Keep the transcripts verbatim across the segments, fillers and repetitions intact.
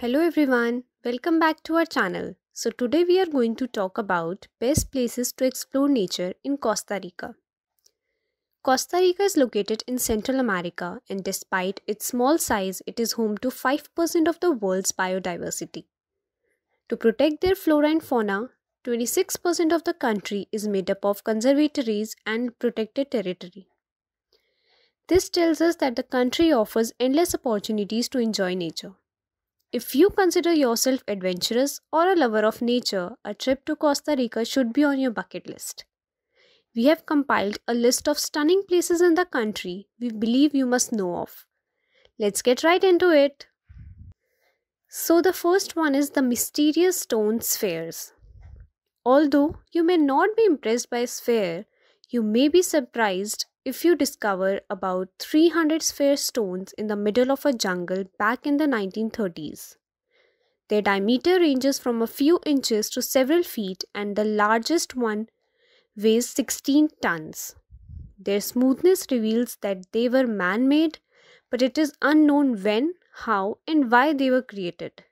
Hello everyone, welcome back to our channel. So today we are going to talk about best places to explore nature in Costa Rica. Costa Rica is located in Central America, and despite its small size, it is home to five percent of the world's biodiversity. To protect their flora and fauna, twenty-six percent of the country is made up of conservatories and protected territory. This tells us that the country offers endless opportunities to enjoy nature. If you consider yourself adventurous or a lover of nature, a trip to Costa Rica should be on your bucket list. We have compiled a list of stunning places in the country we believe you must know of. Let's get right into it. So the first one is the mysterious stone spheres. Although you may not be impressed by a sphere, you may be surprised if you discover about three hundred sphere stones in the middle of a jungle back in the nineteen thirties. Their diameter ranges from a few inches to several feet, and the largest one weighs sixteen tons. Their smoothness reveals that they were man-made, but it is unknown when, how, and why they were created.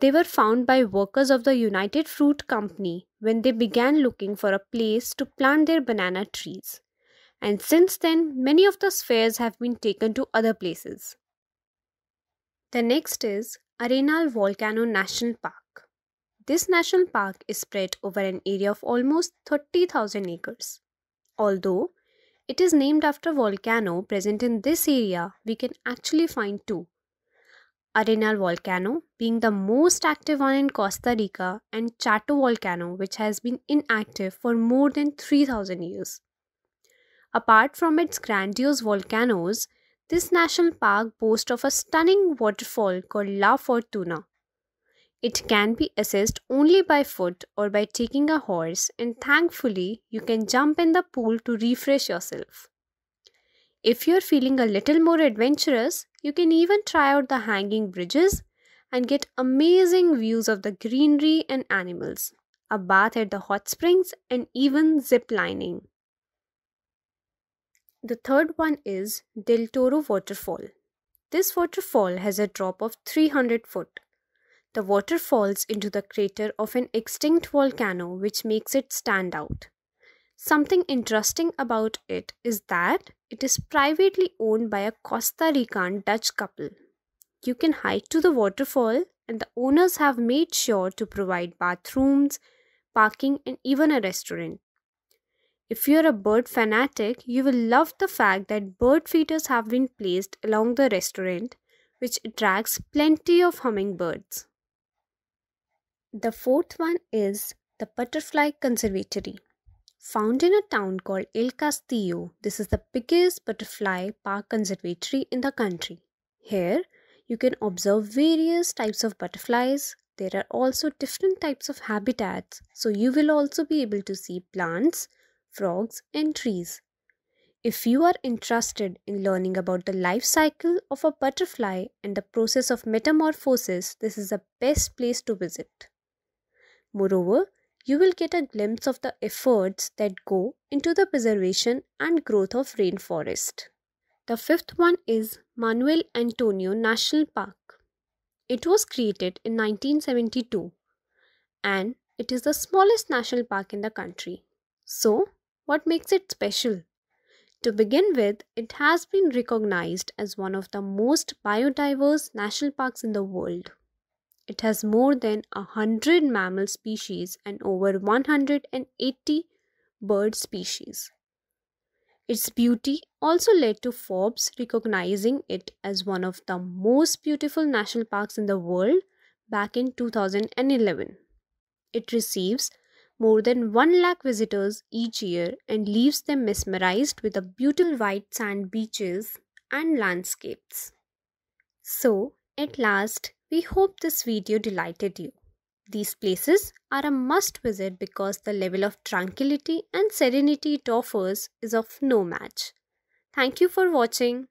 They were found by workers of the United Fruit Company when they began looking for a place to plant their banana trees. And since then, many of the spheres have been taken to other places. The next is Arenal Volcano National Park. This national park is spread over an area of almost thirty thousand acres. Although it is named after a volcano present in this area, we can actually find two. Arenal Volcano being the most active one in Costa Rica, and Chato Volcano, which has been inactive for more than three thousand years. Apart from its grandiose volcanoes, this national park boasts of a stunning waterfall called La Fortuna. It can be accessed only by foot or by taking a horse, and thankfully, you can jump in the pool to refresh yourself. If you're feeling a little more adventurous, you can even try out the hanging bridges and get amazing views of the greenery and animals, a bath at the hot springs, and even zip lining. The third one is Del Toro Waterfall. This waterfall has a drop of three hundred foot. The water falls into the crater of an extinct volcano, which makes it stand out. Something interesting about it is that it is privately owned by a Costa Rican Dutch couple. You can hike to the waterfall, and the owners have made sure to provide bathrooms, parking, and even a restaurant. If you are a bird fanatic, you will love the fact that bird feeders have been placed along the restaurant, which attracts plenty of hummingbirds. The fourth one is the Butterfly Conservatory. Found in a town called El Castillo, this is the biggest butterfly park conservatory in the country. Here, you can observe various types of butterflies. There are also different types of habitats, so you will also be able to see plants, frogs, and trees. If you are interested in learning about the life cycle of a butterfly and the process of metamorphosis, this is the best place to visit. Moreover, you will get a glimpse of the efforts that go into the preservation and growth of rainforest. The fifth one is Manuel Antonio National Park. It was created in nineteen seventy-two, and it is the smallest national park in the country. So, what makes it special? To begin with, it has been recognized as one of the most biodiverse national parks in the world. It has more than one hundred mammal species and over one hundred eighty bird species. Its beauty also led to Forbes recognizing it as one of the most beautiful national parks in the world back in two thousand eleven. It receives more than one lakh visitors each year and leaves them mesmerized with the beautiful white sand beaches and landscapes. So, at last, we hope this video delighted you. These places are a must visit because the level of tranquility and serenity it offers is of no match. Thank you for watching.